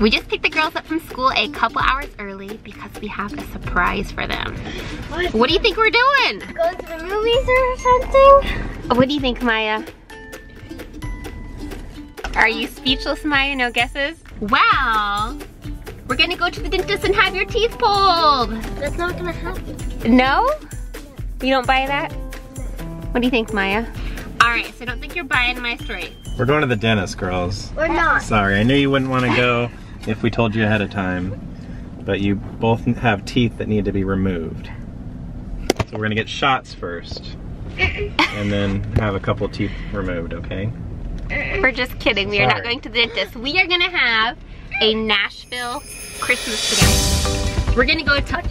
We just picked the girls up from school a couple hours early because we have a surprise for them. What do you think we're doing? Going to the movies or something? What do you think, Maya? Are you speechless, Maya? No guesses? Wow. We're gonna go to the dentist and have your teeth pulled. That's not gonna happen. No? You don't buy that? What do you think, Maya? All right, so I don't think you're buying my story. We're going to the dentist, girls. We're not. Sorry, I knew you wouldn't want to go if we told you ahead of time, but you both have teeth that need to be removed. So we're gonna get shots first, and then have a couple teeth removed, okay? We're just kidding, we are not going to the dentist. We are gonna have a Nashville Christmas together. We're gonna go to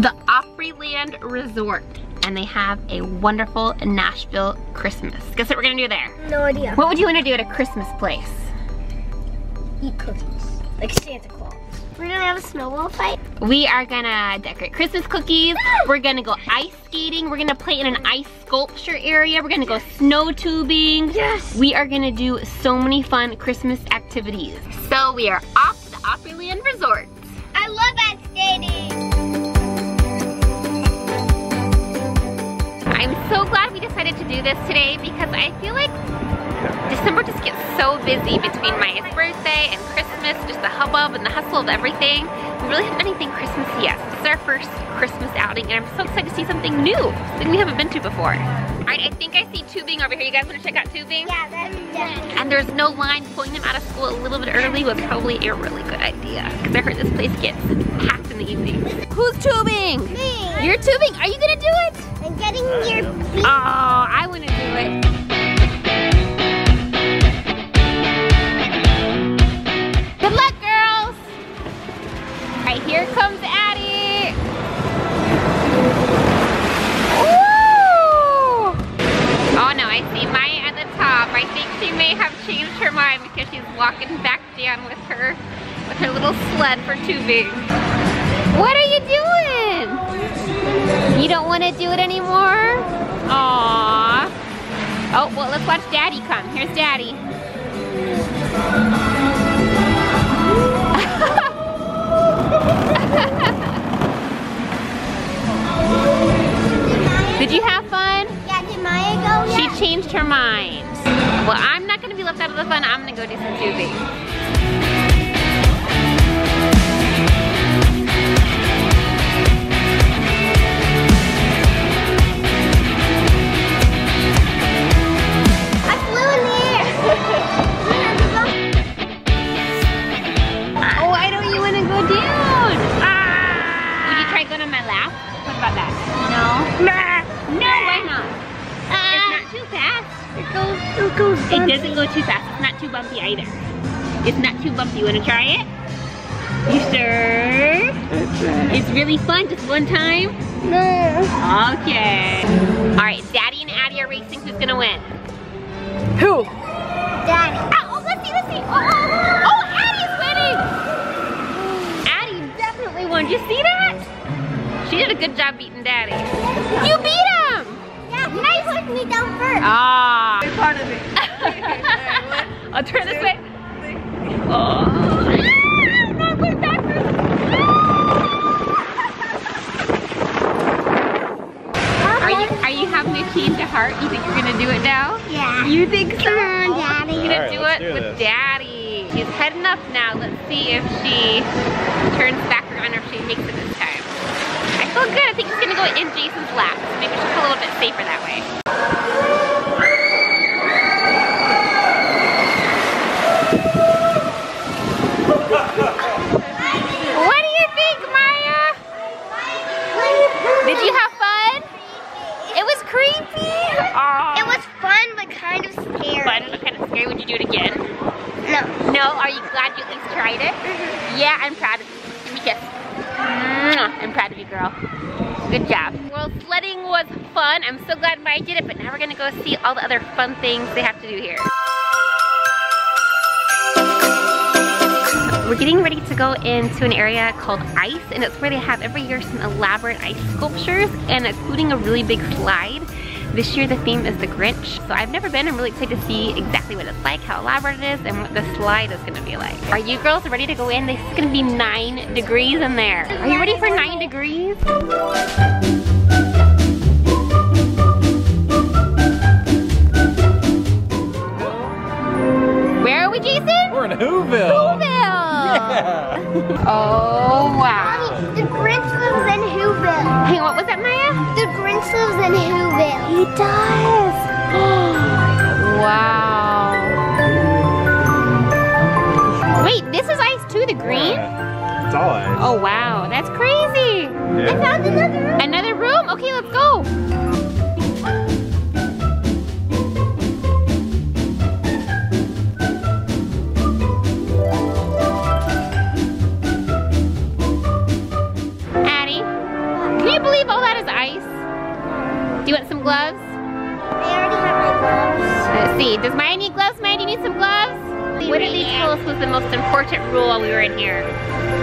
the Opryland Resort, and they have a wonderful Nashville Christmas. Guess what we're gonna do there? No idea. What would you wanna do at a Christmas place? Eat cookies, like Santa Claus. We're gonna have a snowball fight. We are gonna decorate Christmas cookies. We're gonna go ice skating. We're gonna play in an ice sculpture area. We're gonna go snow tubing. Yes. We are gonna do so many fun Christmas activities. So we are off to the Opryland Resort. I love ice skating. I'm so glad we decided to do this today because I feel like December just gets so busy between Maya's birthday and Christmas, just the hubbub and the hustle of everything. We really haven't done anything Christmassy yet. This is our first Christmas outing and I'm so excited to see something new, something we haven't been to before. All right, I think I see tubing over here. You guys want to check out tubing? Yeah, that's definitely. And there's no line. Pulling them out of school a little bit early was probably a really good idea because I heard this place gets packed in the evening. Who's tubing? Me. You're tubing. Are you gonna do it? I'm getting your feet. Oh, I want to do it. Good luck, girls. All right, here comes Addie. Woo! Oh no, I see Maya at the top. I think she may have changed her mind because she's walking back down with her little sled for tubing. What are you doing? You don't want to do it anymore? Aww. Oh, well, let's watch Daddy come. Here's Daddy. Did you have fun? Yeah, did Maya go yet? She changed her mind. Well, I'm not going to be left out of the fun. I'm going to go do some tubing. It doesn't go too fast. It's not too bumpy either. It's not too bumpy. You want to try it? You sure? It's really fun. Just one time? No. Okay. All right. Daddy and Addie are racing. Who's going to win? Who? Daddy. Oh, let's see. Let's see. Oh, Addie's winning. Addie definitely won. Did you see that? She did a good job beating Daddy. You beat him. Yeah. Nice. Put me down first. Ah. They're part of it. I'll turn this way. Oh. Ah, no, I'm going backwards. Ah. Are you having a change of heart? You think you're gonna do it now? Yeah. You think so? Come on, Daddy. You're gonna do it with Daddy. She's heading up now. Let's see if she turns back around or if she makes it this time. I feel good. I think she's gonna go in Jason's lap. Maybe she's a little bit safer that way. What do you think, Maya? Did you have fun? It was creepy. It was fun, but kind of scary. Fun, but kind of scary. Would you do it again? No. No? Are you glad you at least tried it? Mm-hmm. Yeah, I'm proud of you. Give me a kiss. I'm proud of you, girl. Good job. Well, sledding was fun. I'm so glad Maya did it, but now we're going to go see all the other fun things they have to do here. We're getting ready to go into an area called ICE, and it's where they have every year some elaborate ice sculptures, and including a really big slide This year the theme is the Grinch, so I've never been. I'm really excited to see exactly what it's like, how elaborate it is, and what the slide is gonna be like. Are you girls ready to go in? This is gonna be 9 degrees in there. Are you ready for 9 degrees? Where are we, Jason? We're in Whoville. Whoville! Yeah. Oh, wow. Mommy, the Grinch lives in Whoville. Hey, what was that, Maya? The Grinch lives in Whoville. He does. Wow. Wait, this is ICE! too, the green? Yeah. It's all ICE. Oh, wow. That's crazy. Yeah. I found another room. Another room? Okay, let's go. Do you want some gloves? I already have my gloves. Let's see. Does Maya need gloves? Maya, do you need some gloves? What did they tell us was the most important rule while we were in here?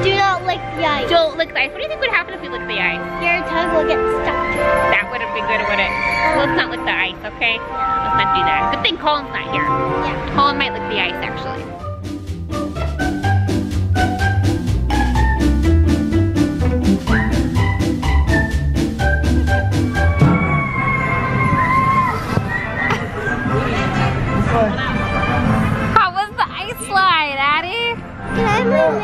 Do not lick the ice. Don't lick the ice. What do you think would happen if we licked the ice? Your tongue will get stuck. That wouldn't be good, would it? Let's not lick the ice, okay? Let's not do that. Good thing Colin's not here. Yeah. Colin might lick the ice, actually.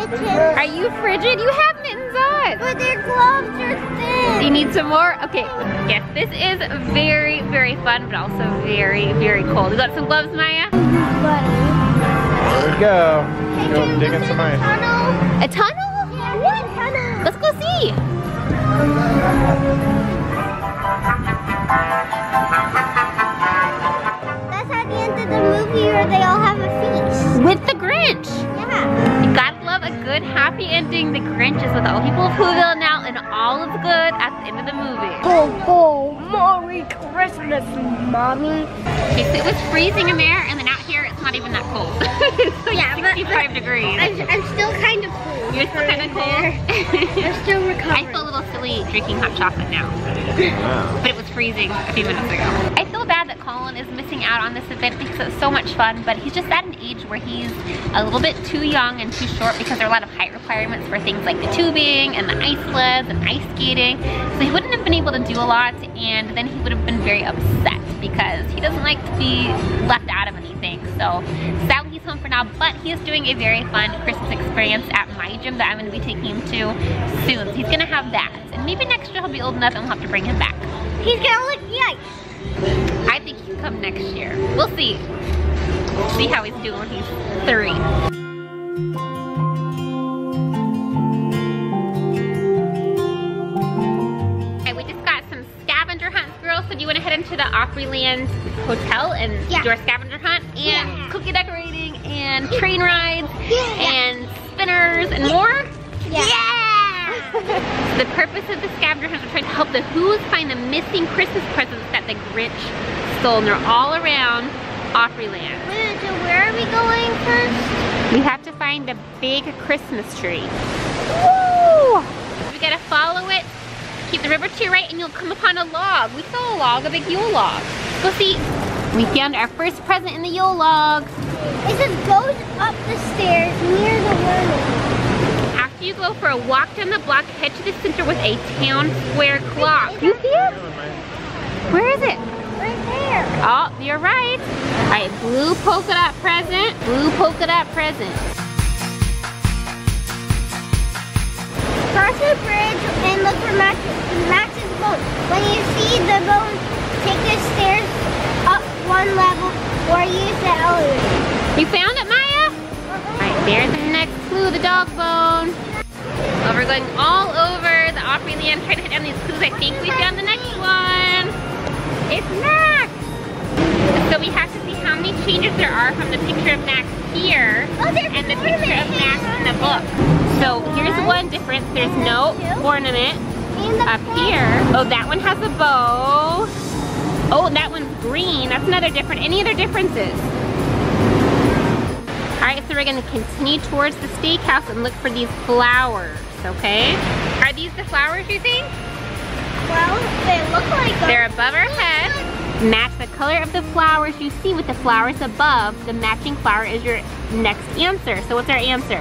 Are you frigid? You have mittens on. But their gloves are thin. Do you need some more? Okay. Yes, this is very, very fun, but also very, very cold. You got some gloves, Maya? There we go. Hey, go dig in some ice. A tunnel? Yeah, what? A tunnel. Let's go see. That's at the end of the movie where they all have a feast. With the Grinch. Yeah. You got a good happy ending. The Grinch is with all people of Whoville now, and all is good at the end of the movie. Ho ho, Merry Christmas, Mommy. Okay, so it was freezing in there, and then out here it's not even that cold. It's like, yeah, 65 degrees. I'm still kind of cold. You're still kind of cold? I'm still recovering. I feel a little silly drinking hot chocolate now. Wow. But it was freezing a few minutes ago. I feel bad that Colin is missing out on this event because it's so much fun, but he's just at an age where he's a little bit too young and too short because there are a lot of height requirements for things like the tubing and the ice sleds and ice skating. So he wouldn't have been able to do a lot, and then he would have been very upset because he doesn't like to be left out of anything. So sadly he's home for now, but he is doing a very fun Christmas experience at my gym that I'm going to be taking him to soon. So he's going to have that, and maybe next year he'll be old enough and we'll have to bring him back. He's going to lick the ice. I think he'll come next year. We'll see. We'll see how he's doing when he's 3. To the Opryland Hotel and do our scavenger hunt and cookie decorating and train rides and spinners and more. The purpose of the scavenger hunt is trying to help the Whos find the missing Christmas presents that the Grinch stole, and they're all around Opryland. Wait, so where are we going first? We have to find the big Christmas tree. Woo! We gotta follow it. Keep the river to your right and you'll come upon a log. We saw a log, a big Yule log. Go see. We found our first present in the Yule log. It just goes up the stairs near the worm. After you go for a walk down the block, head to the center with a town square clock. You see it? Where is it? Right there. Oh, you're right. All right, blue polka dot present. Blue polka dot present. Cross the bridge and look for Max's bone. When you see the bone, take the stairs up one level or use the elevator. You found it, Maya? All right, there's the next clue, the dog bone. Well, we're going all over the Opryland trying to hit down these clues. I think we found the next one. It's Max. So we have to see how many changes there are from the picture of Max here and the picture of Max in the book. So here's one difference. There's no ornament up here. Oh, that one has a bow. Oh, that one's green. That's another difference. Any other differences? All right, so we're gonna continue towards the steakhouse and look for these flowers, okay? Are these the flowers you think? Well, they look like them. They're above our head. Match the color of the flowers you see with the flowers above. The matching flower is your next answer. So what's our answer?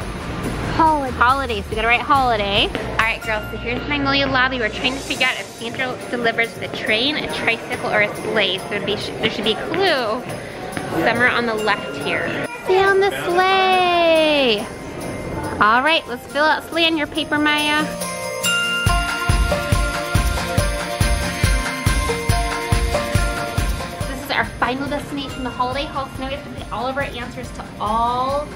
Holiday. Holiday, so we gotta write holiday. All right, girls, so here's Magnolia Lobby. We're trying to figure out if Santa delivers the train, a tricycle, or a sleigh. So there should be a clue somewhere on the left here. Stay on the sleigh. All right, let's fill out sleigh on your paper, Maya. This is our final destination, the Holiday Hall. So now we have to put all of our answers to all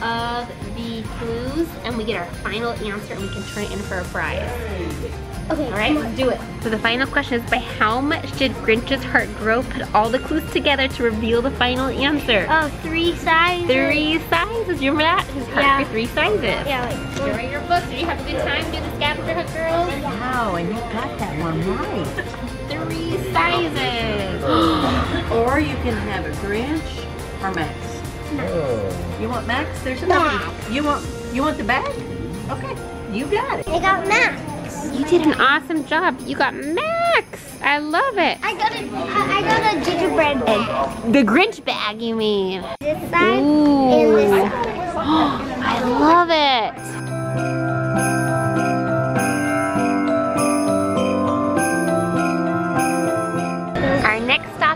of the clues, and we get our final answer, and we can turn it in for a prize. Okay, all right, let's do it. So the final question is, by how much did Grinch's heart grow? Put all the clues together to reveal the final answer. Oh, 3 sizes. 3 sizes. You remember that? His heart for 3 sizes. Yeah. Like, you write your book. Did you have a good time doing the scavenger hunt, girls? Wow, and you got that one right. 3 sizes. Or you can have a Grinch or Max. Oh. You want Max? There's another. You want the bag? Okay, you got it. I got Max. You did an awesome job. You got Max. I love it. I got a gingerbread bag. The Grinch bag, you mean? This side and this side. Oh, I love it.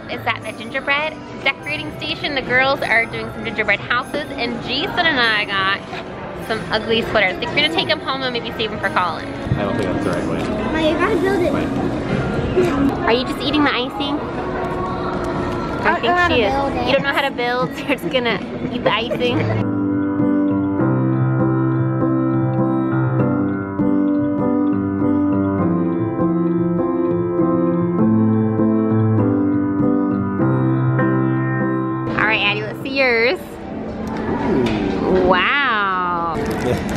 Is at the gingerbread decorating station. The girls are doing some gingerbread houses, and Jason and I got some ugly sweaters. I think we're gonna take them home and maybe save them for Colin. I don't think that's the right way. I gotta build it. Are you just eating the icing? I think she is. You don't know how to build, so you're just gonna eat the icing.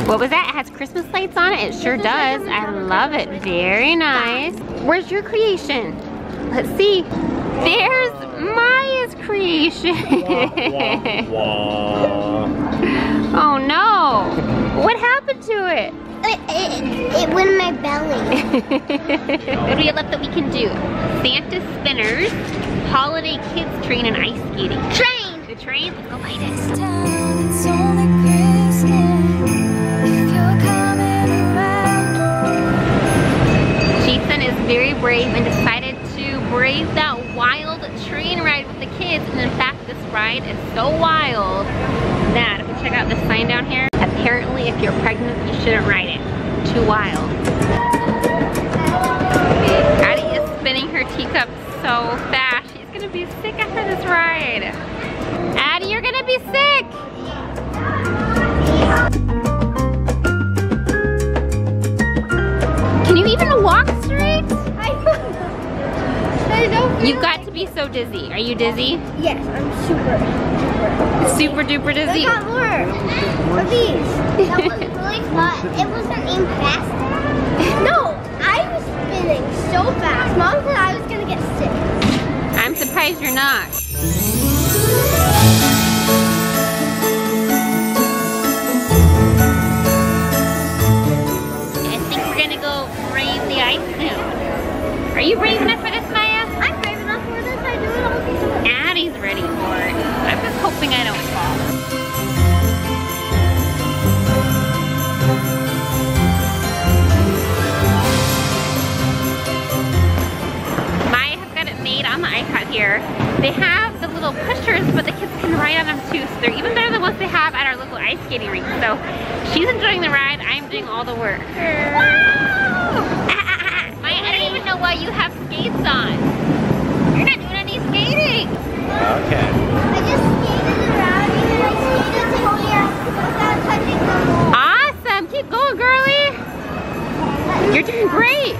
What was that? It has Christmas lights on it. It sure does. I love it. Very nice. Where's your creation? Let's see. There's Maya's creation. Oh no. What happened to it? It went in my belly. What do we have left that we can do? Santa spinners, holiday kids train, and ice skating. Train! The train? Let's go light it. Very brave and decided to brave that wild train ride with the kids. And in fact, this ride is so wild that, if we check out the sign down here, apparently if you're pregnant, you shouldn't ride it. Too wild. Addie is spinning her teacup so fast. She's gonna be sick after this ride. Addie, you're gonna be sick. Can you even walk straight? You've got to be so dizzy. Are you dizzy? Yes, I'm super duper dizzy. I got more of these. That was really fun. It wasn't even faster. No, I was spinning so fast. Mom said I was gonna get sick. I'm surprised you're not. I think we're gonna go brave the ice now. Are you brave enough for this? Addie's ready for it. I'm just hoping I don't fall. Maya has got it made on the iPad here. They have the little pushers, but the kids can ride on them too, so they're even better than what they have at our local ice skating rink. So she's enjoying the ride, I'm doing all the work. Wow! Maya, I don't even know why you have skates on. Skating. Okay. I just skated around and then I skated to here without touching the wall. Awesome! Keep going, girlie! You're doing great!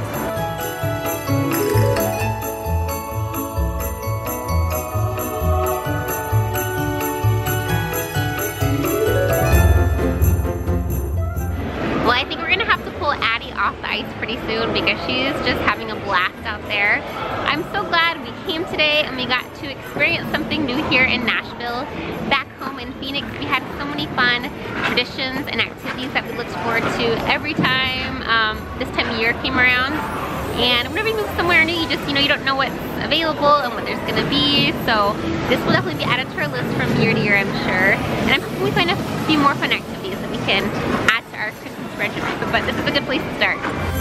Well, I think we're gonna have to pull Addie off the ice pretty soon because she's just having a blast out there. I'm so glad we came today and we got to experience something new here in Nashville. Back home in Phoenix, we had so many fun traditions and activities that we looked forward to every time this time of year came around. And whenever you move somewhere new, you just, you don't know what's available and what there's gonna be. So this will definitely be added to our list from year to year, I'm sure. And I'm hoping we find a few more fun activities that we can add to our Christmas regimen. But this is a good place to start.